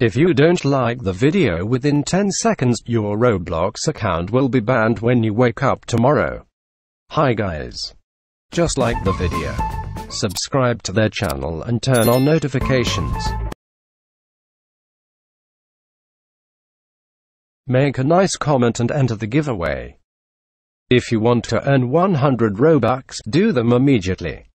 If you don't like the video within 10 seconds, your Roblox account will be banned when you wake up tomorrow. Hi guys. Just like the video, subscribe to their channel and turn on notifications. Make a nice comment and enter the giveaway. If you want to earn 100 Robux, do them immediately.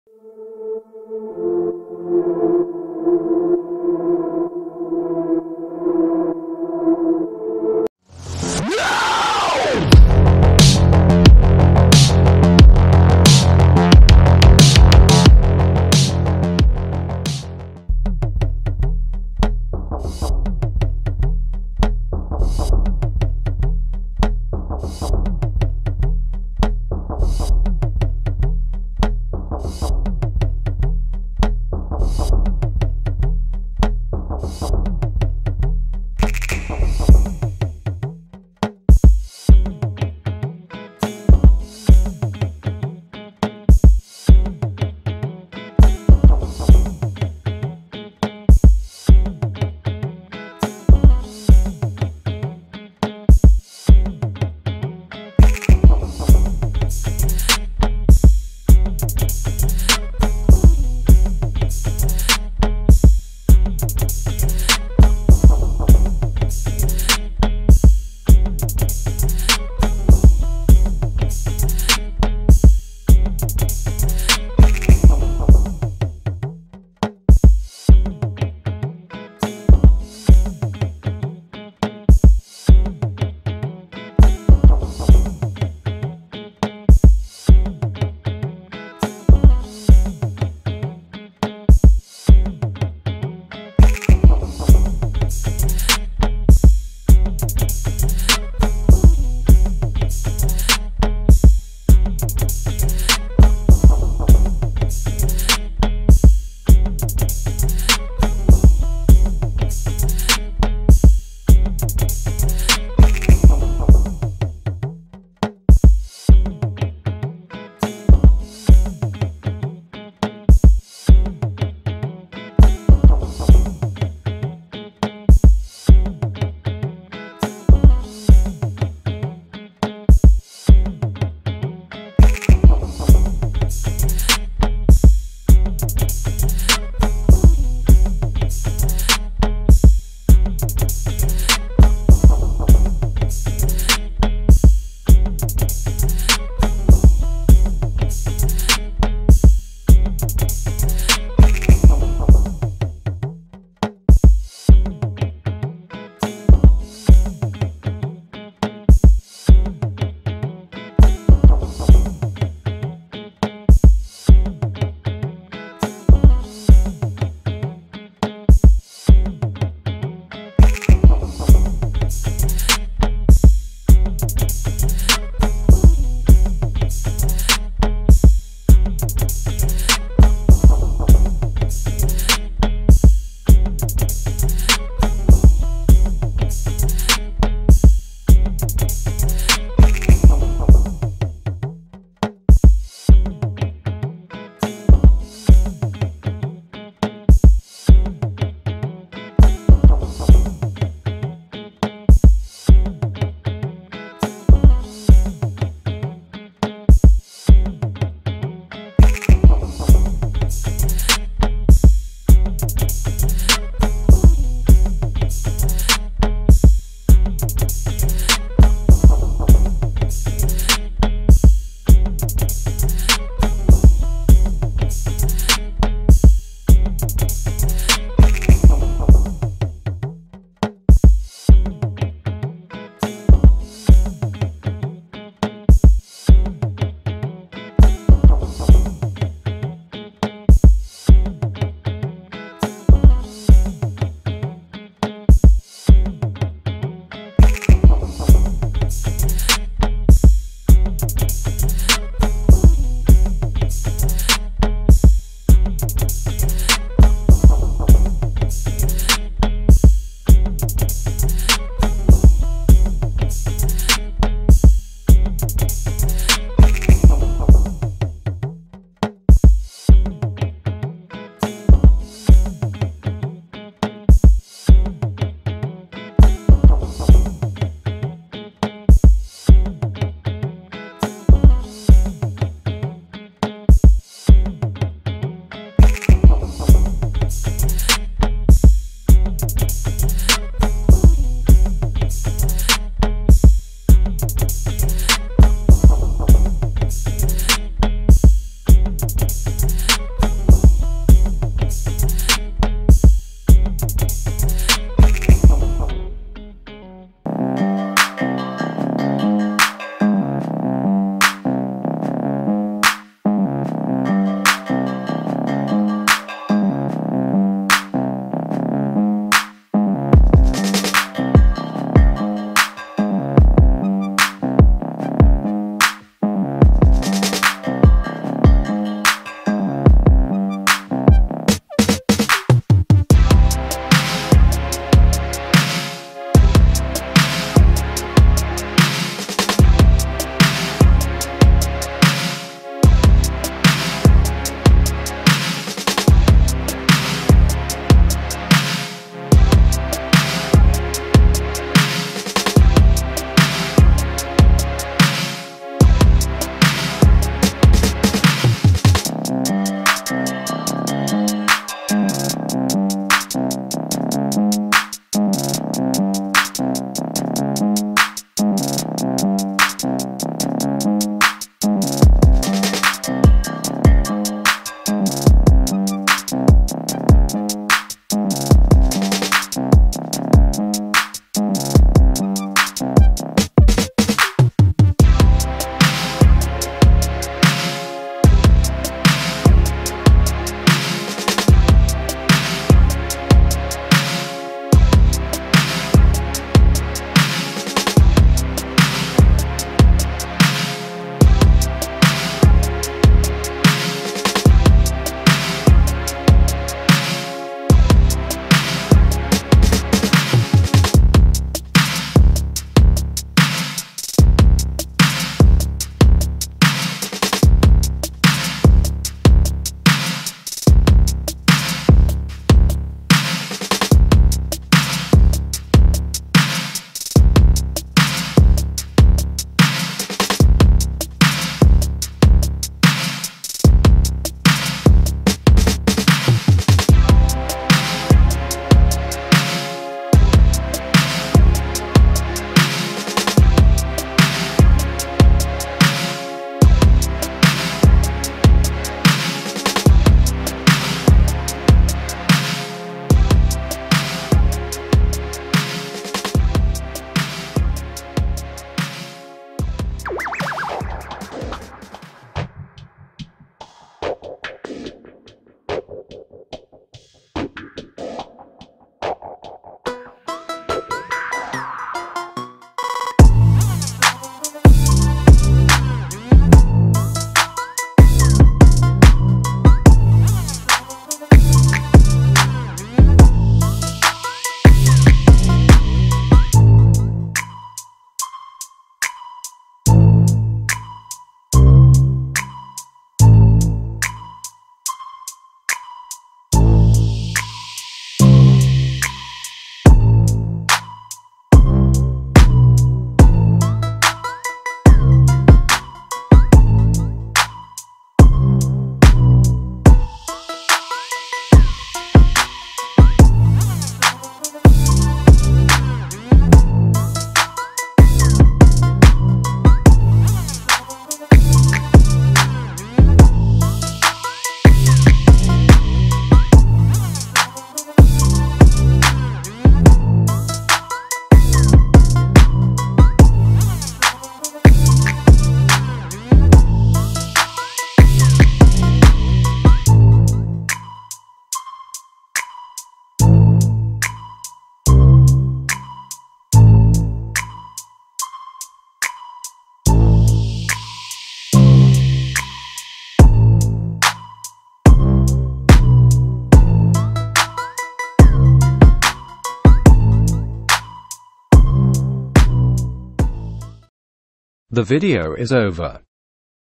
The video is over.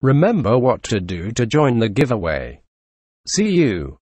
Remember what to do to join the giveaway. See you.